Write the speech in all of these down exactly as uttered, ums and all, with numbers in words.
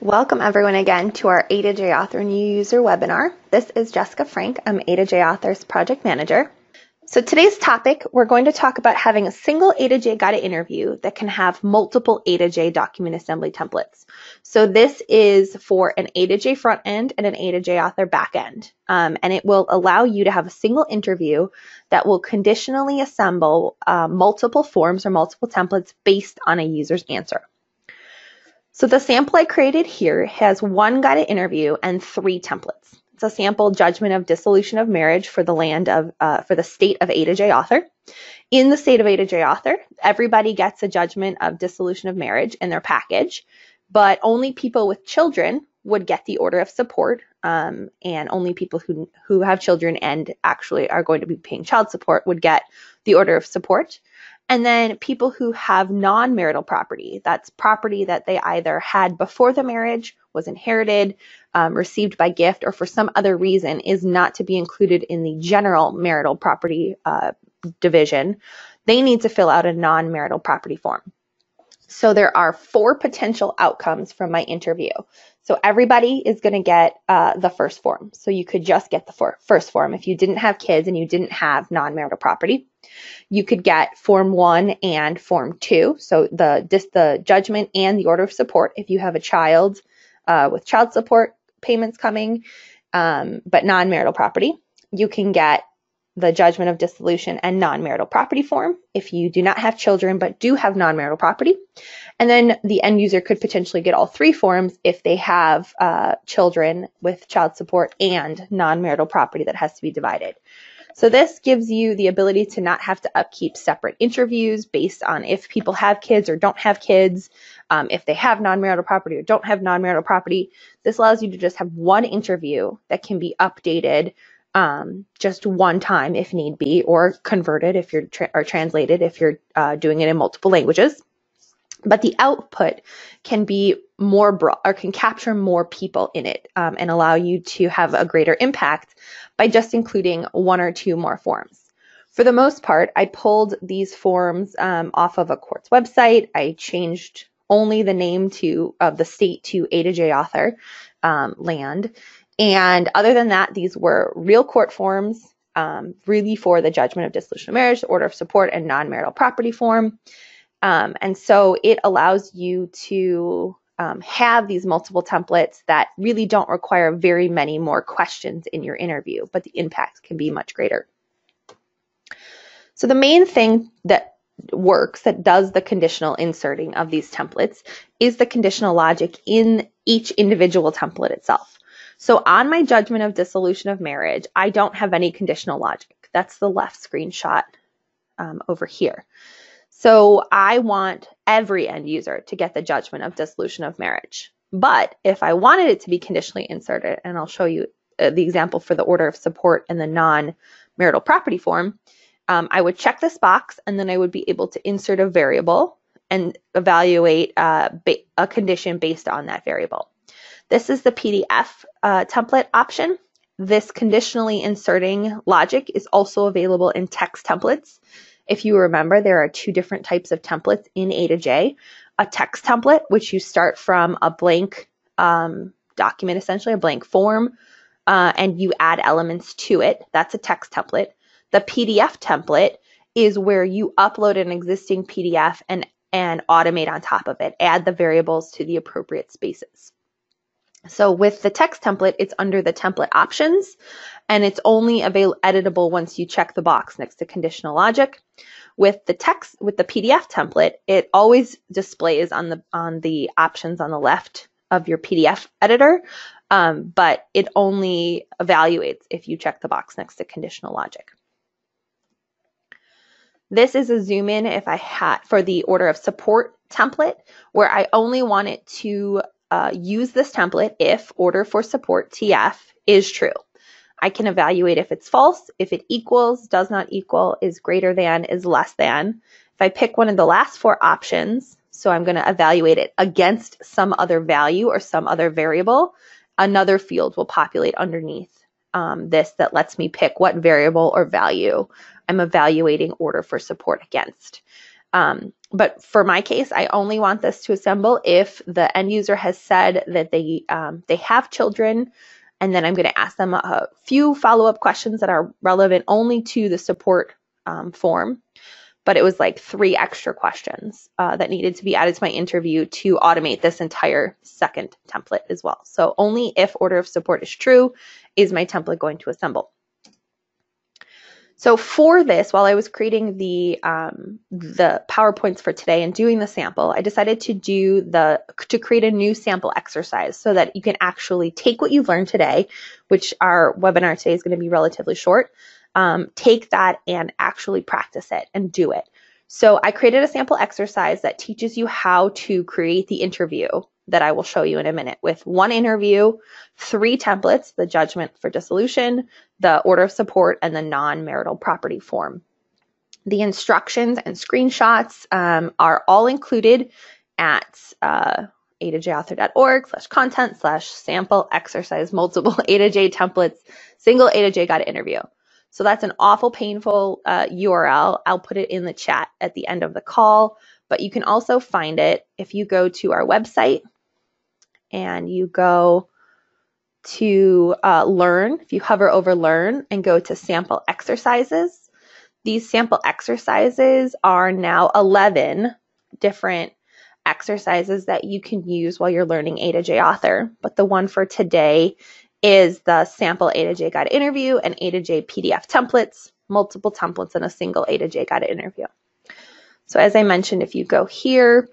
Welcome everyone again to our A to J Author New User webinar. This is Jessica Frank. I'm A to J Author's Project Manager. So today's topic, we're going to talk about having a single A to J guided interview that can have multiple A to J document assembly templates. So this is for an A to J front end and an A to J Author back end. Um, and it will allow you to have a single interview that will conditionally assemble uh, multiple forms or multiple templates based on a user's answer. So the sample I created here has one guided interview and three templates. It's a sample judgment of dissolution of marriage for the land of uh, for the state of A to J Author. In the state of A to J Author, everybody gets a judgment of dissolution of marriage in their package, but only people with children would get the order of support, um, and only people who who have children and actually are going to be paying child support would get the order of support. And then people who have non-marital property, that's property that they either had before the marriage, was inherited, um, received by gift, or for some other reason is not to be included in the general marital property uh, division, they need to fill out a non-marital property form. So there are four potential outcomes from my interview. So everybody is going to get uh, the first form. So you could just get the first form if you didn't have kids and you didn't have non-marital property. You could get form one and form two. So the, just the judgment and the order of support if you have a child uh, with child support payments coming, um, but non-marital property. You can get the judgment of dissolution and non-marital property form if you do not have children but do have non-marital property. And then the end user could potentially get all three forms if they have uh, children with child support and non-marital property that has to be divided. So this gives you the ability to not have to upkeep separate interviews based on if people have kids or don't have kids, um, if they have non-marital property or don't have non-marital property. This allows you to just have one interview that can be updated Um, just one time if need be, or converted if you're tra or translated if you're uh, doing it in multiple languages. But the output can be more broad or can capture more people in it um, and allow you to have a greater impact by just including one or two more forms. For the most part, I pulled these forms um, off of a court's website. I changed only the name to of the state to A to J Author um, land. And other than that, these were real court forms, um, really for the judgment of dissolution of marriage, order of support, and non-marital property form. Um, and so it allows you to um, have these multiple templates that really don't require very many more questions in your interview, but the impact can be much greater. So the main thing that works, that does the conditional inserting of these templates, is the conditional logic in each individual template itself. So on my judgment of dissolution of marriage, I don't have any conditional logic. That's the left screenshot um, over here. So I want every end user to get the judgment of dissolution of marriage. But if I wanted it to be conditionally inserted, and I'll show you uh, the example for the order of support and the non-marital property form, um, I would check this box and then I would be able to insert a variable and evaluate uh, a condition based on that variable. This is the P D F uh, template option. This conditionally inserting logic is also available in text templates. If you remember, there are two different types of templates in A to J. A text template, which you start from a blank um, document, essentially a blank form, uh, and you add elements to it. That's a text template. The P D F template is where you upload an existing P D F and, and automate on top of it, add the variables to the appropriate spaces. So with the text template, it's under the template options, and it's only available editable once you check the box next to conditional logic. With the text, with the P D F template, it always displays on the on the options on the left of your P D F editor, um, but it only evaluates if you check the box next to conditional logic. This is a zoom in if I had for the order of support template, where I only want it to Uh, use this template if order for support T F is true. I can evaluate if it's false, if it equals, does not equal, is greater than, is less than. If I pick one of the last four options, so I'm going to evaluate it against some other value or some other variable, another field will populate underneath um, this that lets me pick what variable or value I'm evaluating order for support against. Um, but for my case, I only want this to assemble if the end user has said that they um, they have children, and then I'm going to ask them a few follow-up questions that are relevant only to the support um, form. But it was like three extra questions uh, that needed to be added to my interview to automate this entire second template as well. So only if order of support is true is my template going to assemble. So for this, while I was creating the um, the PowerPoints for today and doing the sample, I decided to do the to create a new sample exercise so that you can actually take what you've learned today, which our webinar today is going to be relatively short. Um, take that and actually practice it and do it. So I created a sample exercise that teaches you how to create the interview that I will show you in a minute, with one interview, three templates: the judgment for dissolution, the order of support, and the non-marital property form. The instructions and screenshots um, are all included at uh, a to j author dot org slash content slash sample exercise, multiple A to J templates, single A to J guided interview. So that's an awful painful uh, U R L. I'll put it in the chat at the end of the call, but you can also find it if you go to our website and you go to uh, learn. If you hover over learn and go to sample exercises, these sample exercises are now eleven different exercises that you can use while you're learning A to J Author. But the one for today is the sample A to J guided interview and A to J P D F templates, multiple templates in a single A to J guided interview. So as I mentioned, if you go here,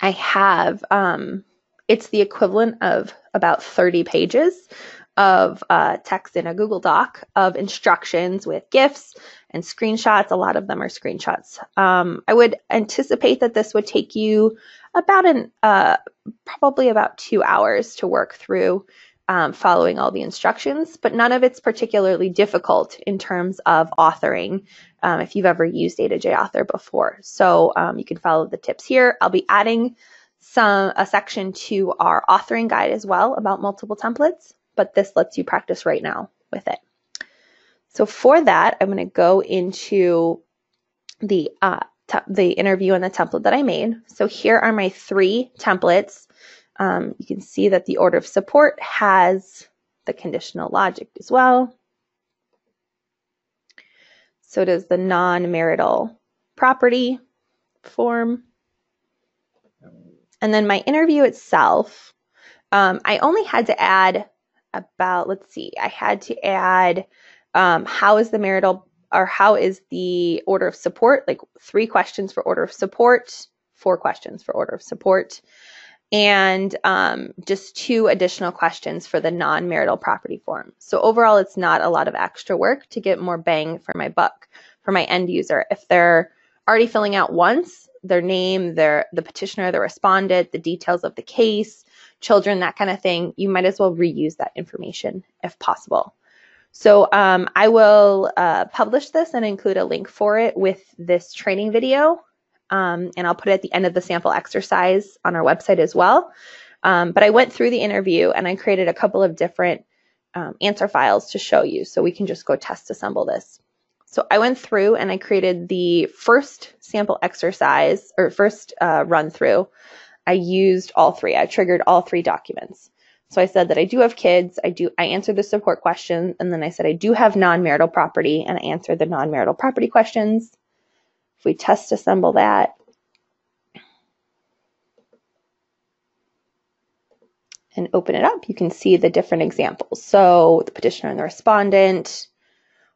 I have, um, it's the equivalent of about thirty pages of uh, text in a Google Doc of instructions with GIFs and screenshots. A lot of them are screenshots. Um, I would anticipate that this would take you about an, uh, probably about two hours to work through um, following all the instructions, but none of it's particularly difficult in terms of authoring. Um, if you've ever used A to J Author before. So um, you can follow the tips here. I'll be adding some a section to our authoring guide as well about multiple templates, but this lets you practice right now with it. So for that, I'm going to go into the, uh, the interview and the template that I made. So here are my three templates. Um, you can see that the order of support has the conditional logic as well. So does the non-marital property form. And then my interview itself, um, I only had to add about, let's see, I had to add um, how is the marital, or how is the order of support, like three questions for order of support, four questions for order of support, and um, just two additional questions for the non-marital property form. So overall, it's not a lot of extra work to get more bang for my buck for my end user. If they're already filling out once, their name, their the petitioner, the respondent, the details of the case, children, that kind of thing, you might as well reuse that information if possible. So um, I will uh, publish this and include a link for it with this training video. Um, and I'll put it at the end of the sample exercise on our website as well. Um, but I went through the interview and I created a couple of different um, answer files to show you, so we can just go test assemble this. So I went through and I created the first sample exercise, or first uh, run through. I used all three. I triggered all three documents. So I said that I do have kids. I do. I answered the support question, and then I said I do have non-marital property, and I answered the non-marital property questions. If we test assemble that, and open it up, you can see the different examples. So the petitioner and the respondent,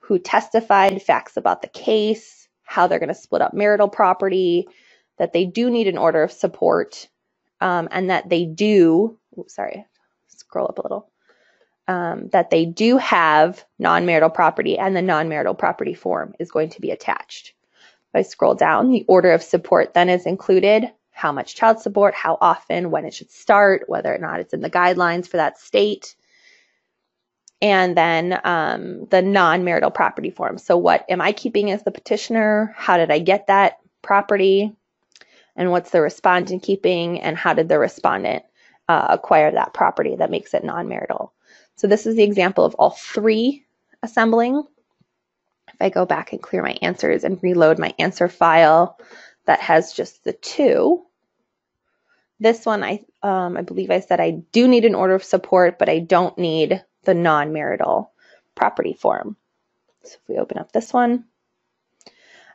who testified, facts about the case, how they're going to split up marital property, that they do need an order of support, um, and that they do, oops, sorry, scroll up a little, um, that they do have non-marital property, and the non-marital property form is going to be attached. If I scroll down, the order of support then is included: how much child support, how often, when it should start, whether or not it's in the guidelines for that state, and then um, the non-marital property form. So what am I keeping as the petitioner? How did I get that property? And what's the respondent keeping? And how did the respondent uh, acquire that property that makes it non-marital? So this is the example of all three assembling. If I go back and clear my answers and reload my answer file that has just the two, this one, I um, I believe I said I do need an order of support, but I don't need the non-marital property form. So if we open up this one,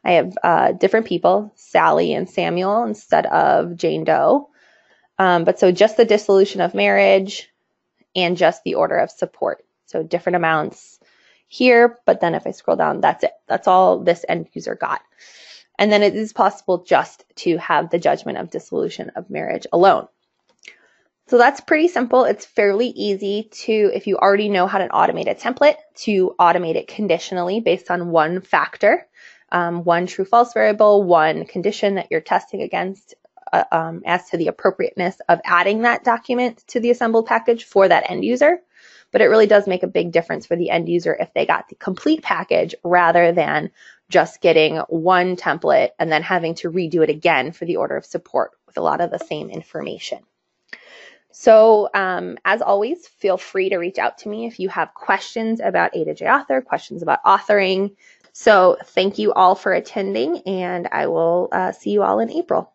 I have uh, different people, Sally and Samuel instead of Jane Doe. Um, but so just the dissolution of marriage and just the order of support. So different amounts here, but then if I scroll down, that's it. That's all this end user got. And then it is possible just to have the judgment of dissolution of marriage alone. So that's pretty simple. It's fairly easy to, if you already know how to automate a template, to automate it conditionally based on one factor, um, one true false variable, one condition that you're testing against uh, um, as to the appropriateness of adding that document to the assembled package for that end user. But it really does make a big difference for the end user if they got the complete package rather than just getting one template and then having to redo it again for the order of support with a lot of the same information. So um, as always, feel free to reach out to me if you have questions about A to J Author, questions about authoring. So thank you all for attending, and I will uh, see you all in April.